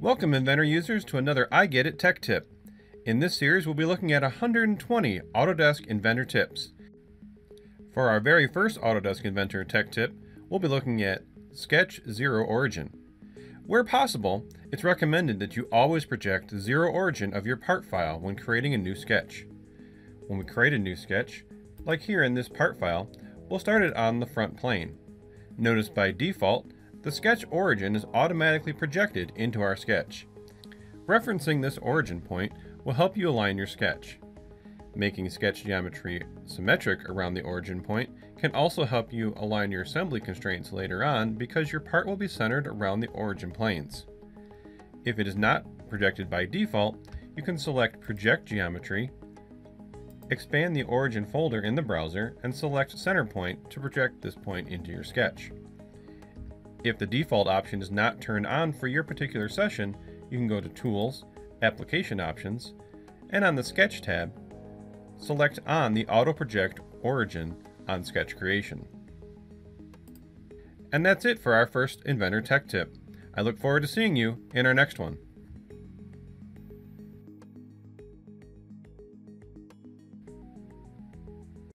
Welcome Inventor users to another I Get It Tech Tip. In this series we'll be looking at 120 Autodesk Inventor tips. For our very first Autodesk Inventor Tech Tip, we'll be looking at Sketch Zero Origin. Where possible, it's recommended that you always project the zero origin of your part file when creating a new sketch. When we create a new sketch, like here in this part file, we'll start it on the front plane. Notice by default, the sketch origin is automatically projected into our sketch. Referencing this origin point will help you align your sketch. Making sketch geometry symmetric around the origin point can also help you align your assembly constraints later on, because your part will be centered around the origin planes. If it is not projected by default, you can select Project Geometry, expand the origin folder in the browser, and select Center Point to project this point into your sketch. If the default option is not turned on for your particular session, you can go to Tools, Application Options, and on the Sketch tab, select on the Auto Project Origin on Sketch Creation. And that's it for our first Inventor Tech Tip. I look forward to seeing you in our next one.